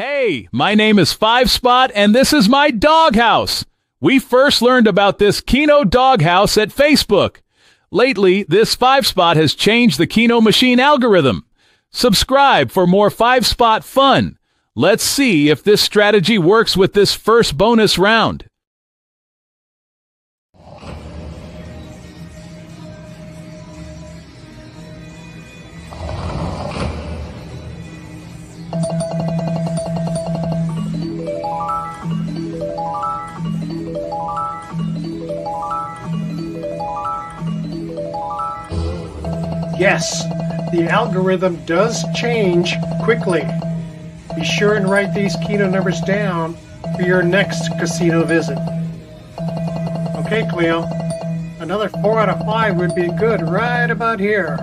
Hey, my name is 5-Spot, and this is my doghouse. We first learned about this Keno doghouse at Facebook. Lately, this 5-Spot has changed the Keno machine algorithm. Subscribe for more 5-Spot fun. Let's see if this strategy works with this first bonus round. Yes, the algorithm does change quickly. Be sure and write these Keno numbers down for your next casino visit. Okay, Cleo, another 4 out of 5 would be good right about here.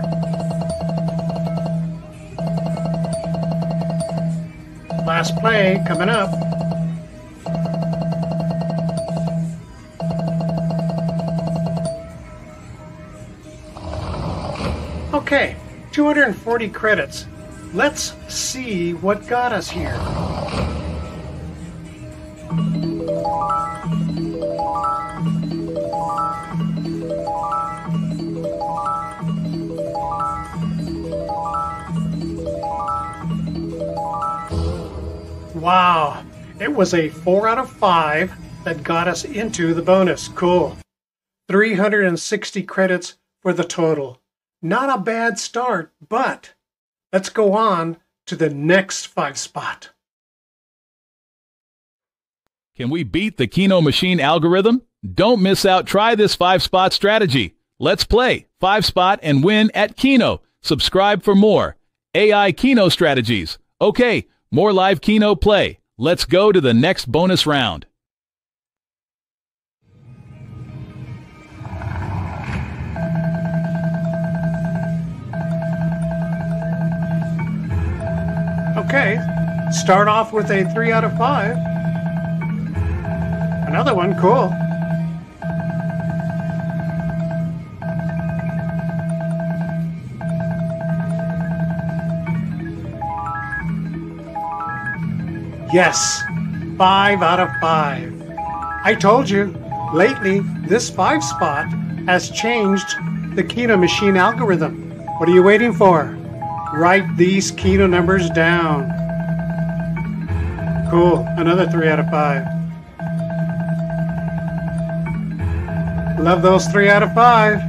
Last play coming up. Okay, 240 credits. Let's see what got us here. Wow, it was a 4 out of 5 that got us into the bonus. Cool. 360 credits for the total. Not a bad start, but let's go on to the next 5-Spot. Can we beat the Keno machine algorithm? Don't miss out. Try this 5-Spot strategy. Let's play 5-Spot and win at Keno. Subscribe for more AI Keno strategies. Okay, more live Keno play. Let's go to the next bonus round. Okay, start off with a 3 out of 5. Another one, cool. Yes, 5 out of 5. I told you, lately this 5-Spot has changed the Keno machine algorithm. What are you waiting for? Write these Keno numbers down. Cool, another 3 out of 5. Love those 3 out of 5.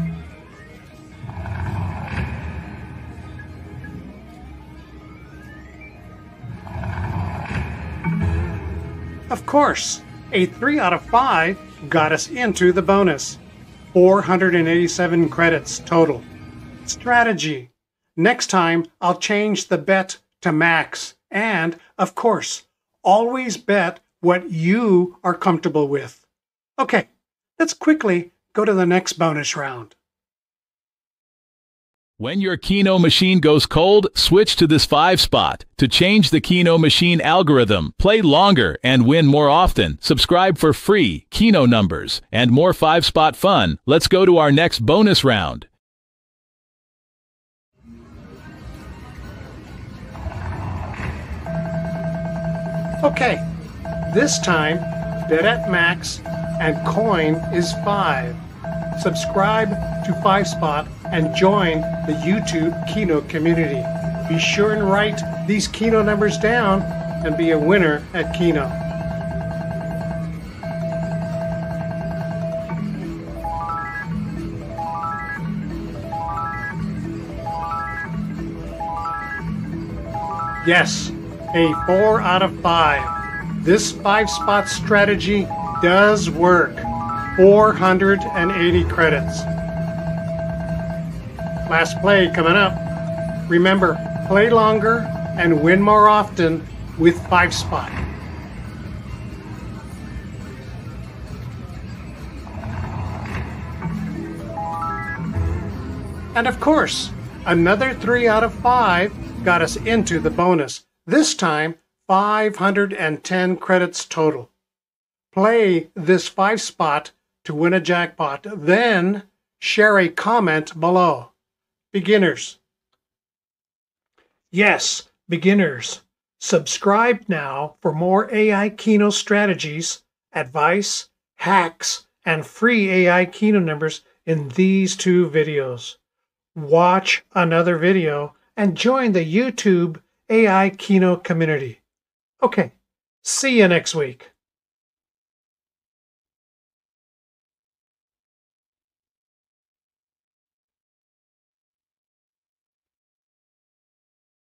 Of course, a 3 out of 5 got us into the bonus. 487 credits total. Strategy. Next time, I'll change the bet to max. And, of course, always bet what you are comfortable with. Okay, let's quickly go to the next bonus round. When your Keno machine goes cold, switch to this 5-Spot. To change the Keno machine algorithm, play longer and win more often. Subscribe for free Keno numbers and more 5-Spot fun. Let's go to our next bonus round. Okay, this time, bet at max and coin is 5. Subscribe to 5-Spot and join the YouTube Keno community. Be sure and write these Keno numbers down and be a winner at Keno. Yes. A 4 out of 5. This 5-Spot strategy does work. 480 credits. Last play coming up. Remember, play longer and win more often with 5-Spot. And of course, another 3 out of 5 got us into the bonus. This time, 510 credits total. Play this 5-Spot to win a jackpot, then share a comment below. Beginners. Yes, beginners. Subscribe now for more AI Keno strategies, advice, hacks, and free AI Keno numbers in these two videos. Watch another video and join the YouTube AI Keno community. Okay, see you next week.